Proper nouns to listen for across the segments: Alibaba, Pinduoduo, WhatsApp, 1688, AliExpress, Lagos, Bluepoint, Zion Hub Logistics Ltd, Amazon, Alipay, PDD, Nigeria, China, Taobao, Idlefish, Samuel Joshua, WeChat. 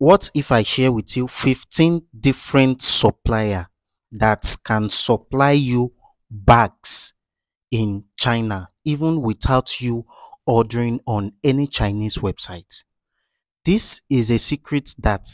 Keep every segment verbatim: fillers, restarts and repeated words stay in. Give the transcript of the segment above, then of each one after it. What if I share with you fifteen different suppliers that can supply you bags in China, even without you ordering on any Chinese website? This is a secret that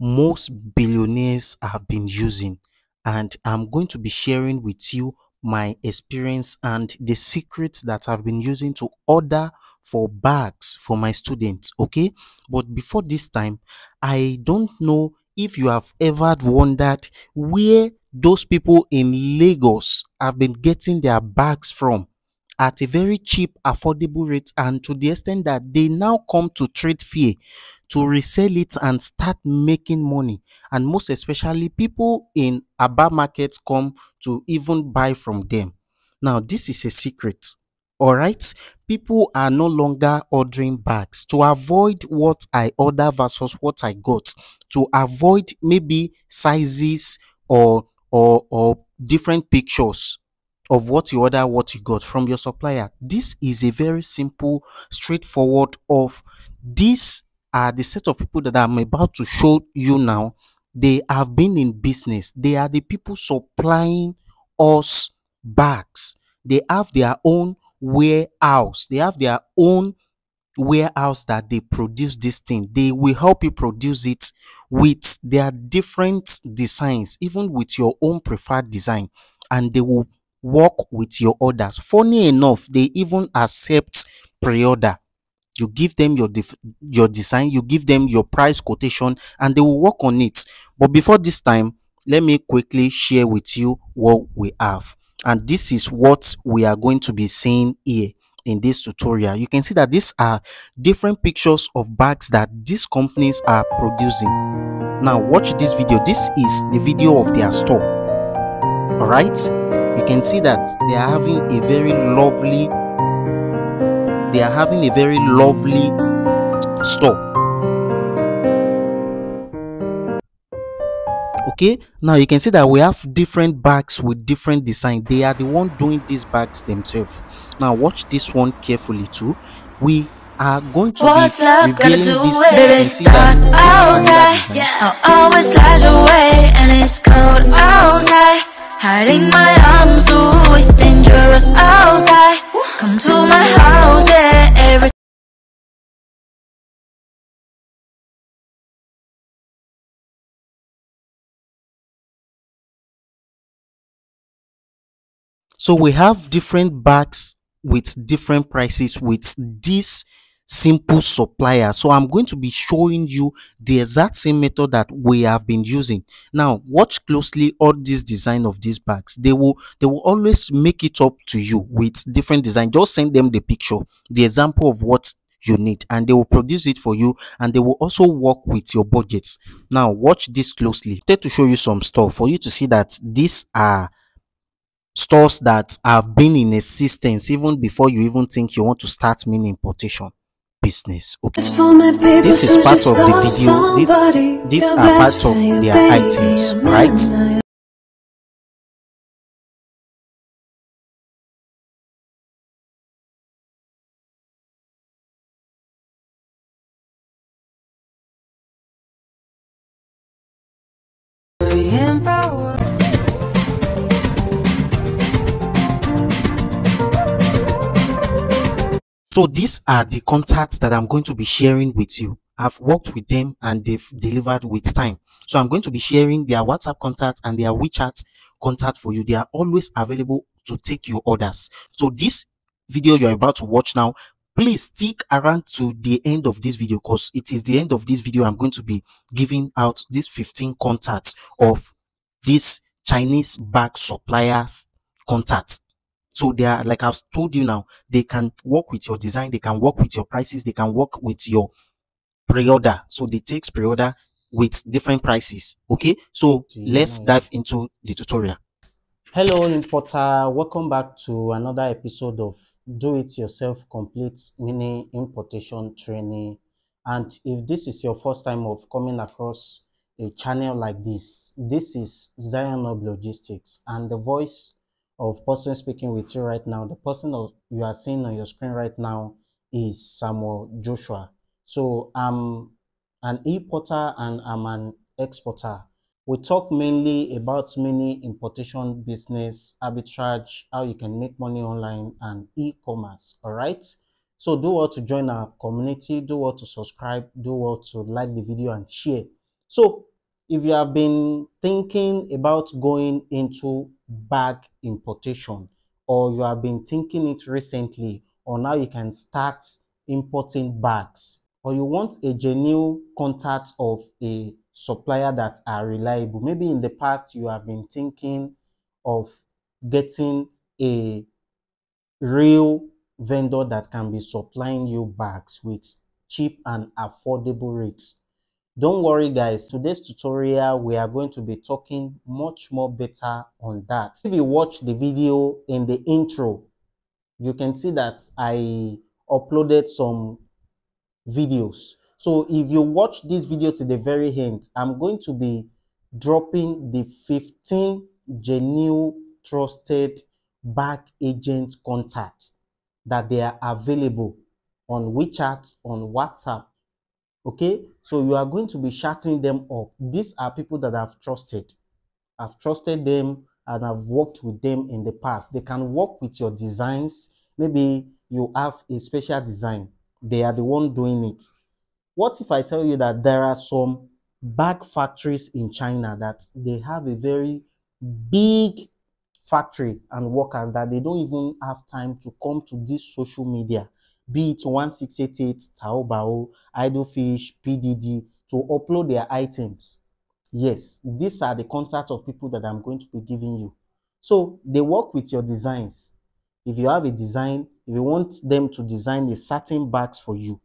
most billionaires have been using, and I'm going to be sharing with you my experience and the secrets that I've been using to order for bags for my students. Okay, but before this time, I don't know if you have ever wondered where those people in Lagos have been getting their bags from at a very cheap, affordable rate, and to the extent that they now come to trade fair to resell it and start making money. And most especially, people in Aba markets come to even buy from them. Now, this is a secret. All right, people are no longer ordering bags to avoid what I order versus what I got, to avoid maybe sizes or or or different pictures of what you order, what you got from your supplier. This is a very simple, straightforward of these are the set of people that I'm about to show you now. They have been in business. They are the people supplying us bags. They have their own warehouse. They have their own warehouse that they produce this thing. They will help you produce it with their different designs, even with your own preferred design, and they will work with your orders. Funny enough, they even accept pre-order. You give them your your design, you give them your price quotation, and they will work on it. But before this time, let me quickly share with you what we have, and this is what we are going to be seeing here in this tutorial. You can see that these are different pictures of bags that these companies are producing. Now watch this video. This is the video of their store. All right, you can see that they are having a very lovely they are having a very lovely store. Okay, now you can see that we have different bags with different design. They are the one doing these bags themselves. Now watch this one carefully too. We are going to What's be love revealing do this baby stars outside. Yeah, I'll always slide away and it's cold outside. Hiding my arms, ooh, it's dangerous outside. Come to my house, yeah, every So we have different bags with different prices with this simple supplier. So I'm going to be showing you the exact same method that we have been using. Now watch closely all this design of these bags. They will they will always make it up to you with different design. Just send them the picture, the example of what you need, and they will produce it for you, and they will also work with your budgets. Now watch this closely. Try to show you some stuff for you to see that these are stores that have been in existence even before you even think you want to start mean importation business. Okay, this is part of the video. This, these are part of their items, right? So these are the contacts that I'm going to be sharing with you. I've worked with them and they've delivered with time. So I'm going to be sharing their WhatsApp contacts and their WeChat contact for you. They are always available to take your orders. So this video you're about to watch now, please stick around to the end of this video, because it is the end of this video I'm going to be giving out these fifteen contacts of these Chinese bag suppliers contacts. So they are, like I've told you now, they can work with your design, they can work with your prices, they can work with your pre-order. So they take pre-order with different prices. Okay, so let's dive into the tutorial. Hello importer, welcome back to another episode of Do It Yourself Complete Mini Importation Training. And if this is your first time of coming across a channel like this, this is Zion Hub Logistics, and the voice of person speaking with you right now, the person you are seeing on your screen right now is Samuel Joshua. So I'm an importer and I'm an exporter. We talk mainly about mini importation business, arbitrage, how you can make money online, and e-commerce. All right. So do well to join our community, do well to subscribe, do well to like the video and share. So if you have been thinking about going into bag importation, or you have been thinking it recently, or now you can start importing bags, or you want a genuine contact of a supplier that are reliable. Maybe in the past you have been thinking of getting a real vendor that can be supplying you bags with cheap and affordable rates. Don't worry guys, today's tutorial we are going to be talking much more better on that. If you watch the video in the intro, you can see that I uploaded some videos. So if you watch this video to the very end, I'm going to be dropping the fifteen genuine trusted bag agent contacts that they are available on WeChat, on WhatsApp. Okay, so you are going to be shouting them up. These are people that I've trusted. I've trusted them and I've worked with them in the past. They can work with your designs. Maybe you have a special design. They are the one doing it. What if I tell you that there are some bag factories in China that they have a very big factory and workers that they don't even have time to come to this social media, be it one six eight eight, Taobao, Idlefish, P D D, to upload their items? Yes, these are the contacts of people that I'm going to be giving you. So they work with your designs. If you have a design, if you want them to design a certain bags for you,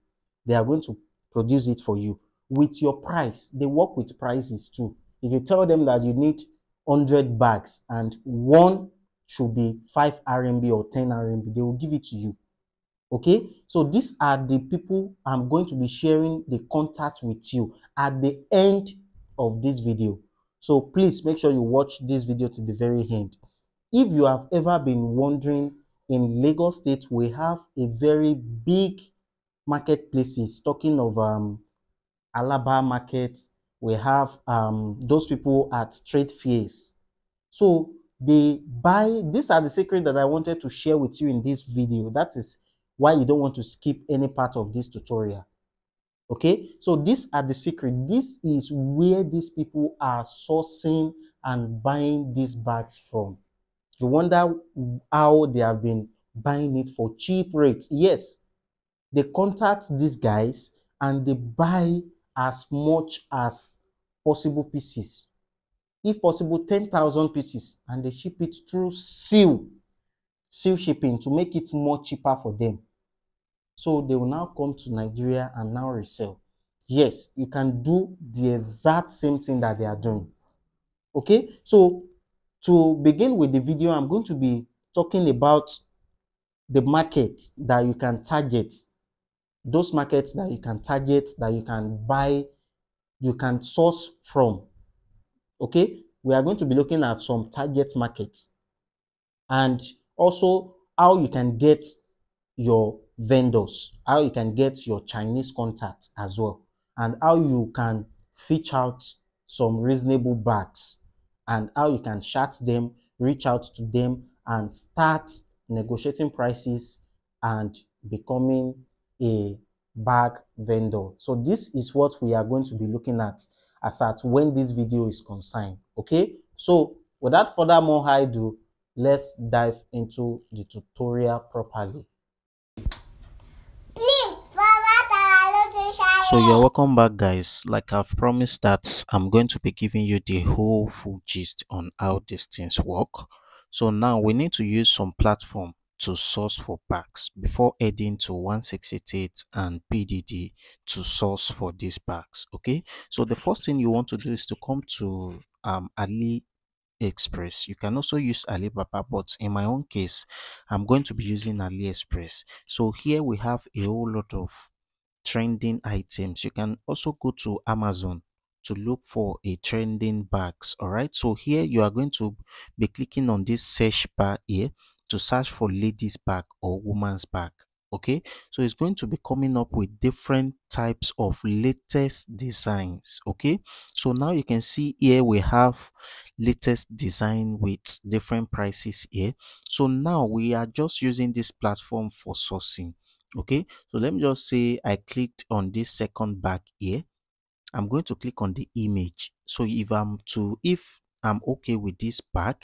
they are going to produce it for you with your price. They work with prices too. If you tell them that you need one hundred bags and one should be five R M B or ten R M B, they will give it to you. Okay, so these are the people I'm going to be sharing the contact with you at the end of this video. So please make sure you watch this video to the very end. If you have ever been wondering, in Lagos State we have a very big marketplaces, talking of um Alibaba markets. We have um those people at trade fairs. So they buy. These are the secrets that I wanted to share with you in this video. That is why you don't want to skip any part of this tutorial. Okay, so these are the secret. This is where these people are sourcing and buying these bags from. You wonder how they have been buying it for cheap rates. Yes, they contact these guys and they buy as much as possible pieces. If possible, ten thousand pieces, and they ship it through seal, seal shipping to make it more cheaper for them. So they will now come to Nigeria and now resell. Yes, you can do the exact same thing that they are doing. Okay, so to begin with the video, I'm going to be talking about the markets that you can target. Those markets that you can target, that you can buy, you can source from. Okay, we are going to be looking at some target markets and also how you can get your vendors, how you can get your Chinese contacts as well, and how you can fish out some reasonable bags, and how you can chat them, reach out to them, and start negotiating prices and becoming a bag vendor. So this is what we are going to be looking at as at when this video is concerned. Okay, so without further more ado, let's dive into the tutorial properly. Please follow the channel. So you're welcome back guys. Like I've promised, that I'm going to be giving you the whole full gist on how these things work. So now we need to use some platform to source for bags before heading to one six eight eight and P D D to source for these bags. Okay, so the first thing you want to do is to come to um AliExpress. You can also use Alibaba, but in my own case I'm going to be using AliExpress. So here we have a whole lot of trending items. You can also go to Amazon to look for a trending bags. All right, so here you are going to be clicking on this search bar here to search for ladies bag or woman's bag. Okay, so it's going to be coming up with different types of latest designs. Okay, so now you can see here we have latest design with different prices here. So now we are just using this platform for sourcing. Okay, so let me just say I clicked on this second bag here. I'm going to click on the image. So if I'm to if I'm okay with this bag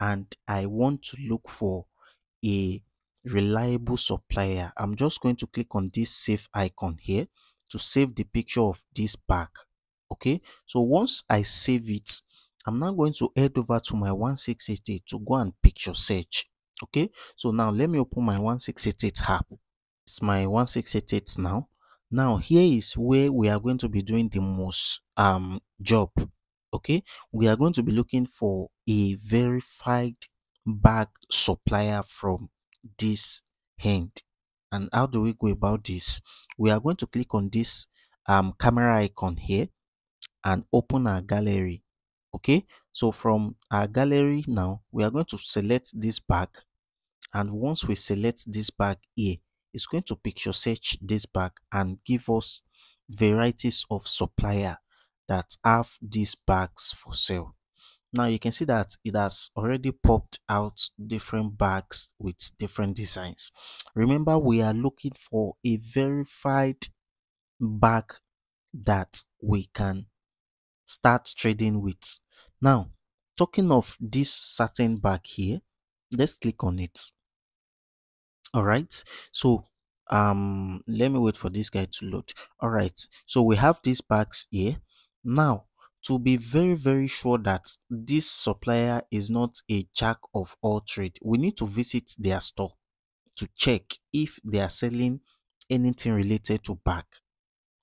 and I want to look for a reliable supplier, I'm just going to click on this save icon here to save the picture of this bag. Okay, so once I save it, I'm now going to head over to my one six eight eight to go and picture search. Okay, so now let me open my one six eight eight app. It's my one six eight eight now. Now here is where we are going to be doing the most um job. Okay, we are going to be looking for a verified bag supplier from this hand. And how do we go about this? We are going to click on this um camera icon here and open our gallery. Okay, so from our gallery now we are going to select this bag, and once we select this bag here, it's going to picture search this bag and give us varieties of supplier that have these bags for sale. Now you can see that it has already popped out different bags with different designs. Remember, we are looking for a verified bag that we can start trading with. Now, talking of this certain bag here, let's click on it. All right, so um let me wait for this guy to load. All right, so we have these bags here. Now, to be very very sure that this supplier is not a jack of all trade, we need to visit their store to check if they are selling anything related to bag,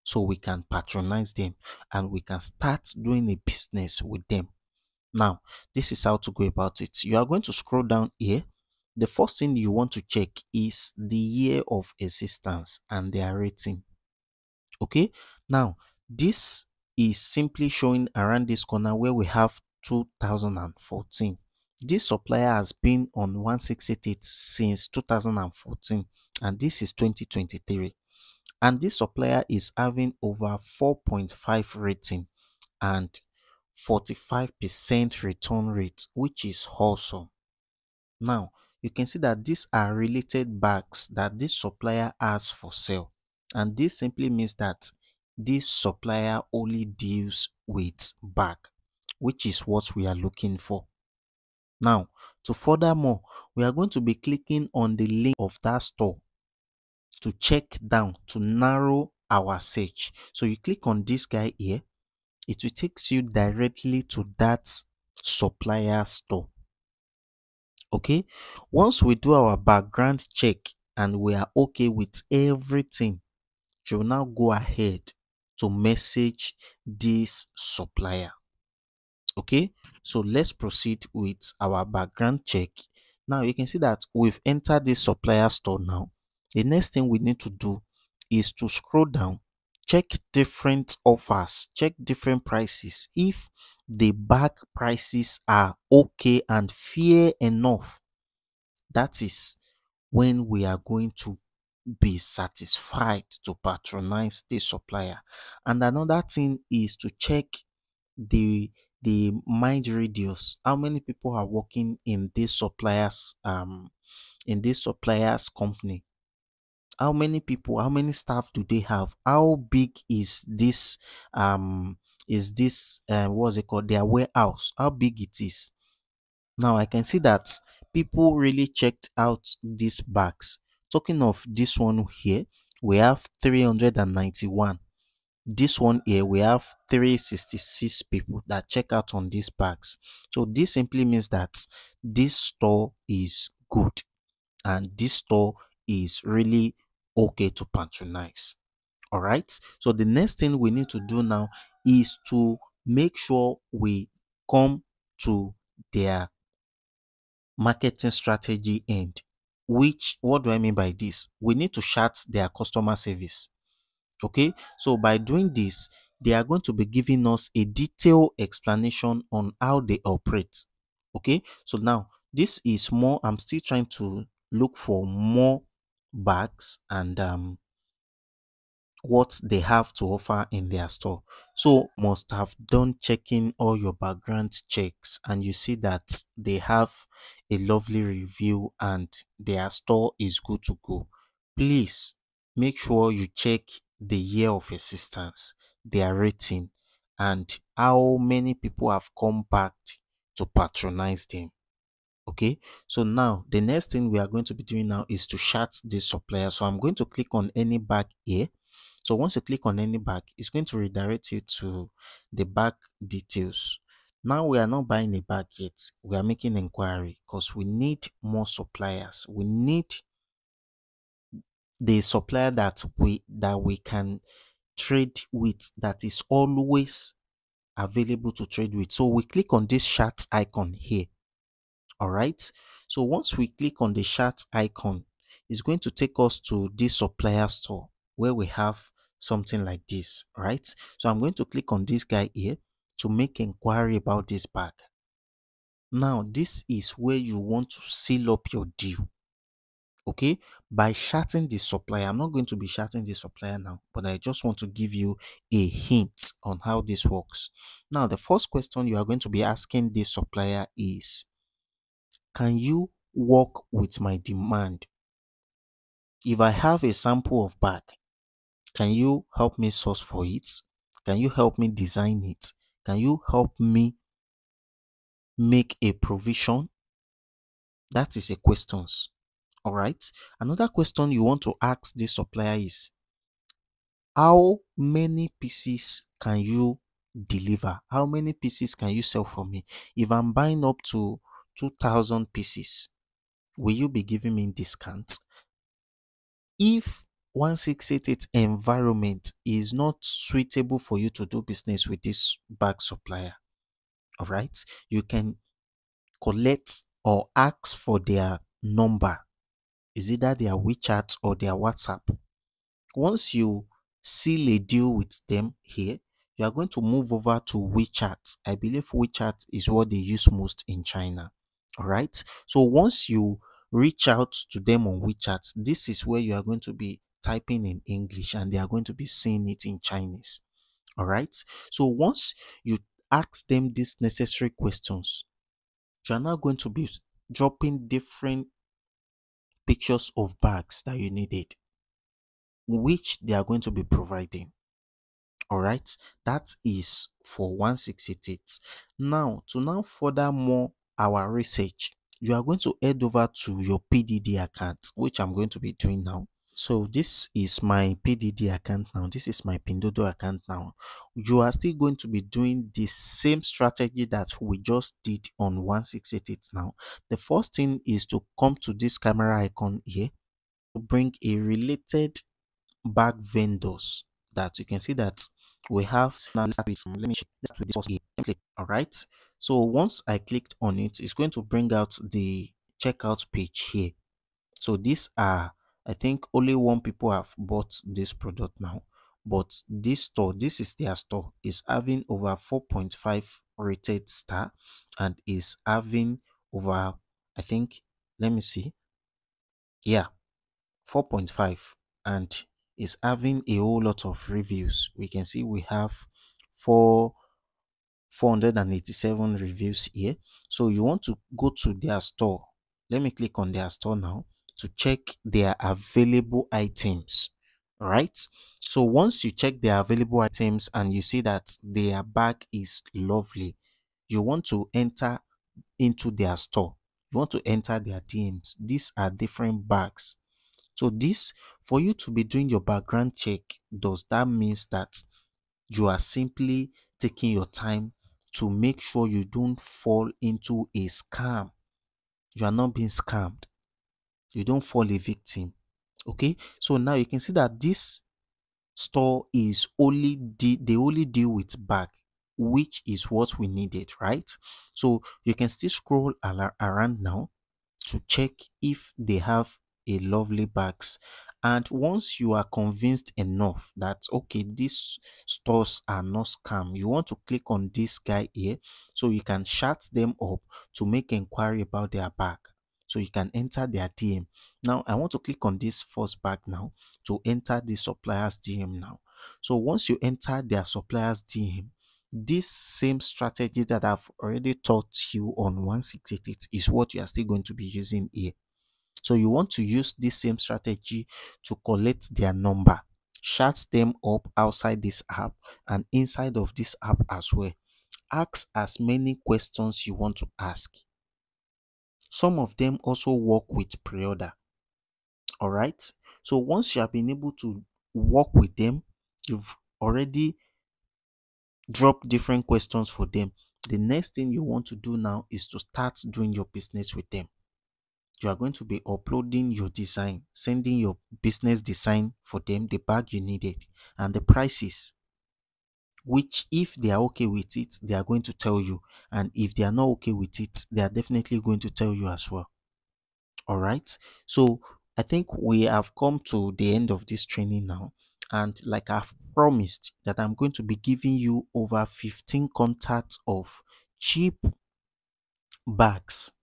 so we can patronize them and we can start doing a business with them. Now, this is how to go about it. You are going to scroll down here. The first thing you want to check is the year of existence and their rating. Okay, now this is simply showing around this corner where we have two thousand fourteen. This supplier has been on one six eight eight since two thousand fourteen, and this is twenty twenty-three, and this supplier is having over four point five rating and forty-five percent return rate, which is awesome. Now you can see that these are related bags that this supplier has for sale, and this simply means that this supplier only deals with bag, which is what we are looking for. Now, to furthermore, we are going to be clicking on the link of that store to check down to narrow our search. So you click on this guy here, it will take you directly to that supplier store. Okay, once we do our background check and we are okay with everything, you will now go ahead to message this supplier. Okay, so let's proceed with our background check. Now you can see that we've entered this supplier store. Now the next thing we need to do is to scroll down, check different offers, check different prices, if the bag prices are okay and fair enough. That is when we are going to be satisfied to patronize the supplier. And another thing is to check the the mind radius, how many people are working in this suppliers um in this suppliers company, how many people, how many staff do they have, how big is this um is this uh, what's it called, their warehouse, how big it is. Now I can see that people really checked out these bags. Talking of this one here, we have three hundred ninety-one. This one here, we have three hundred sixty-six people that check out on these bags. So this simply means that this store is good and this store is really okay to patronize. All right, so the next thing we need to do now is to make sure we come to their marketing strategy end. Which, what do I mean by this? We need to chart their customer service. Okay, so by doing this, they are going to be giving us a detailed explanation on how they operate. Okay, so now this is more, I'm still trying to look for more bags and um, what they have to offer in their store. So must have done checking all your background checks, and you see that they have a lovely review and their store is good to go. Please make sure you check the year of existence, their rating, and how many people have come back to patronize them. Okay, so now the next thing we are going to be doing now is to shut this supplier. So I'm going to click on any bag here. So once you click on any bag, it's going to redirect you to the bag details. Now we are not buying a bag yet. We are making inquiry because we need more suppliers. We need the supplier that we that we can trade with, that is always available to trade with. So we click on this chat icon here. All right. So once we click on the chat icon, it's going to take us to this supplier store, where we have something like this, right? So I'm going to click on this guy here to make inquiry about this bag. Now this is where you want to seal up your deal, okay, by shutting the supplier. I'm not going to be shutting the supplier now, but I just want to give you a hint on how this works. Now the first question you are going to be asking this supplier is, can you work with my demand? If I have a sample of bag, can you help me source for it? Can you help me design it? Can you help me make a provision? That is a question. All right. Another question you want to ask the supplier is, how many pieces can you deliver? How many pieces can you sell for me? If I'm buying up to two thousand pieces, will you be giving me discount? If one six eight eight environment is not suitable for you to do business with this bag supplier, all right, you can collect or ask for their number. Is either their WeChat or their WhatsApp. Once you seal a deal with them here, you are going to move over to WeChat. I believe WeChat is what they use most in China. All right. So once you reach out to them on WeChat, this is where you are going to be typing in English and they are going to be seeing it in Chinese. All right. So once you ask them these necessary questions, you are now going to be dropping different pictures of bags that you needed, which they are going to be providing. All right. That is for one six eight eight. Now, to now further more our research, you are going to head over to your P D D account, which I'm going to be doing now. So this is my P D D account now. This is my Pinduoduo account now. You are still going to be doing the same strategy that we just did on one six eight eight now. The first thing is to come to this camera icon here to bring a related bag vendors that you can see that we have. Let me check this with this first click. All right. So once I clicked on it, it's going to bring out the checkout page here. So these are, I think only one people have bought this product now, but this store, this is their store, is having over four point five rated star and is having over, I think, let me see. Yeah, four point five, and is having a whole lot of reviews. We can see we have four. four hundred eighty-seven reviews here. So you want to go to their store. Let me click on their store now to check their available items. All right. So once you check their available items and you see that their bag is lovely, you want to enter into their store. You want to enter their D Ms. These are different bags. So this, for you to be doing your background check, does that means that you are simply taking your time to make sure you don't fall into a scam. You are not being scammed. You don't fall a victim. Okay. So now you can see that this store is only de they only deal with bag, which is what we needed, right? So you can still scroll around now to check if they have a lovely bags. And once you are convinced enough that, okay, these stores are not scam, you want to click on this guy here so you can shut them up to make inquiry about their bag. so you can enter their D M. Now I want to click on this first bag now to enter the supplier's D M now. So once you enter their supplier's D M, this same strategy that I've already taught you on one six eight eight is what you are still going to be using here. So you want to use this same strategy to collect their number, chat them up outside this app and inside of this app as well. Ask as many questions you want to ask. Some of them also work with pre-order. All right, so once you have been able to work with them, you've already drop different questions for them. The next thing you want to do now is to start doing your business with them. You are going to be uploading your design, sending your business design for them, the bag you needed and the prices, which if they are okay with it, they are going to tell you, and if they are not okay with it, they are definitely going to tell you as well. All right, so I think we have come to the end of this training now. And like I've promised that I'm going to be giving you over fifteen contacts of cheap bags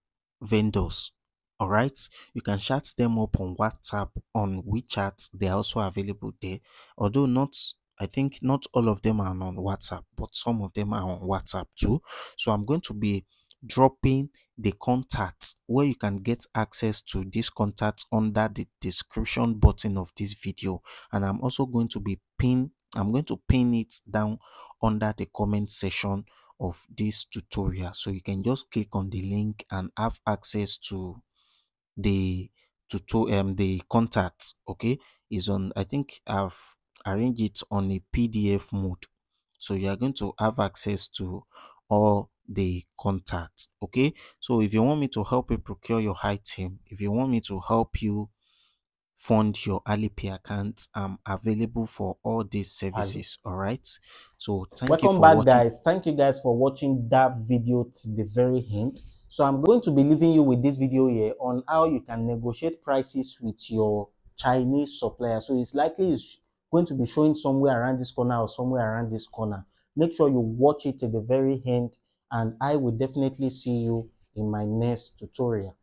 vendors. All right, you can chat them up on WhatsApp, on WeChat. They're also available there, although not, I think not all of them are on WhatsApp, but some of them are on WhatsApp too. So I'm going to be dropping the contacts where you can get access to these contacts under the description button of this video, and I'm also going to be pin i'm going to pin it down under the comment section of this tutorial, so you can just click on the link and have access to the tutorial, um, the contacts. Okay, is on, I think I've arranged it on a P D F mode, so you are going to have access to all the contact. Okay, so if you want me to help you procure your item, if you want me to help you fund your Alipay account, I'm available for all these services. All right, so thank welcome you for back watching. Guys, thank you guys for watching that video to the very end. So I'm going to be leaving you with this video here on how you can negotiate prices with your Chinese supplier. So it's likely it's going to be showing somewhere around this corner or somewhere around this corner. Make sure you watch it to the very end, and I will definitely see you in my next tutorial.